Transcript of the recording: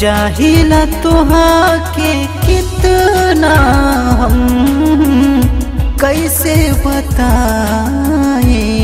चाहिला तोहाके कितना हम कैसे बताएं।